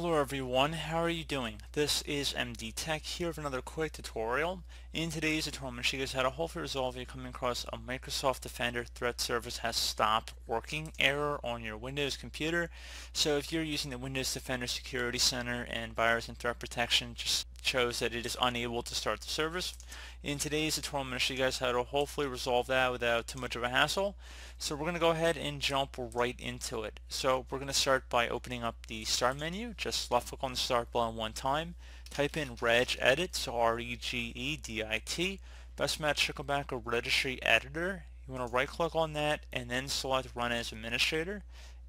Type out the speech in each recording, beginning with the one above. Hello everyone, how are you doing? This is MD Tech here with another quick tutorial. In today's tutorial, I'm going to show you guys how to hopefully resolve if you come across a Microsoft Defender threat service has stopped working error on your Windows computer. So if you're using the Windows Defender Security Center and Virus and Threat Protection just shows that it is unable to start the service. In today's tutorial, I'm going to show you guys how to hopefully resolve that without too much of a hassle. So we're going to go ahead and jump right into it. So we're going to start by opening up the Start menu. Just left click on the Start button one time, type in Regedit, so R-E-G-E-D-I-T. Best match to go back a registry editor. You want to right click on that and then select Run as Administrator.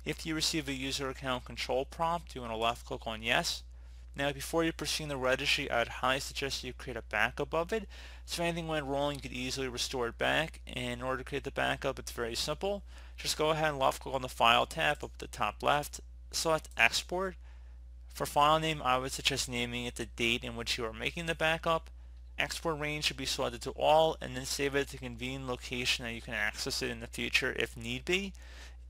If you receive a user account control prompt, you want to left click on Yes. Now before you proceed in the registry, I'd highly suggest you create a backup of it. So if anything went wrong, you could easily restore it back. And in order to create the backup, it's very simple. Just go ahead and left click on the File tab up at the top left, select Export. For file name, I would suggest naming it the date in which you are making the backup. Export range should be selected to all, and then save it to a convenient location that you can access it in the future if need be.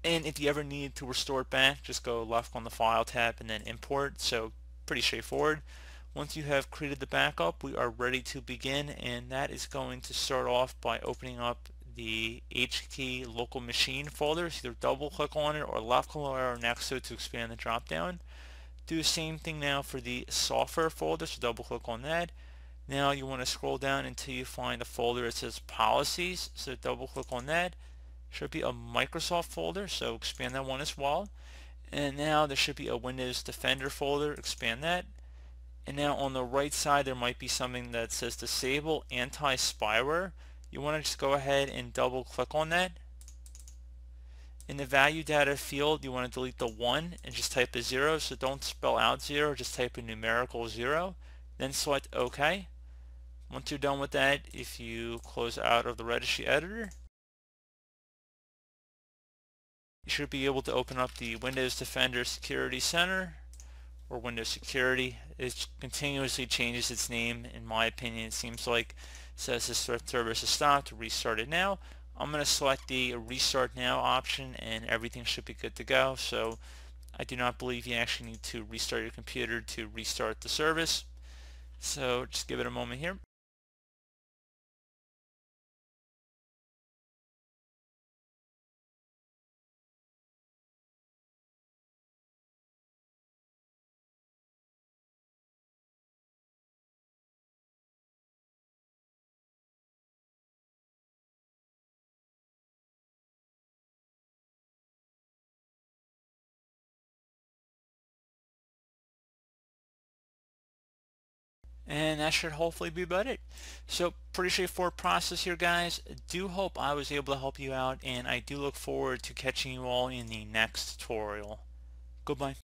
And if you ever need to restore it back, just go left on the File tab and then Import. So pretty straightforward. Once you have created the backup, we are ready to begin, and that is going to start off by opening up the HK local machine folder. So either double click on it or left click on it next to it to expand the drop down. Do the same thing now for the software folder, so double click on that. Now you want to scroll down until you find a folder that says policies, so double click on that. Should be a Microsoft folder, so expand that one as well. And now there should be a Windows Defender folder, expand that. And now on the right side there might be something that says disable anti-spyware. You want to just go ahead and double click on that. In the value data field, you want to delete the 1 and just type a 0, so don't spell out 0, just type a numerical 0. Then select OK. Once you're done with that, if you close out of the registry editor, you should be able to open up the Windows Defender Security Center or Windows Security. It continuously changes its name. In my opinion, it seems like it says this service is stopped, restart it now. I'm going to select the Restart Now option and everything should be good to go. So I do not believe you actually need to restart your computer to restart the service. So just give it a moment here. And that should hopefully be about it. So pretty straightforward process here, guys. Do hope I was able to help you out, and I do look forward to catching you all in the next tutorial. Goodbye.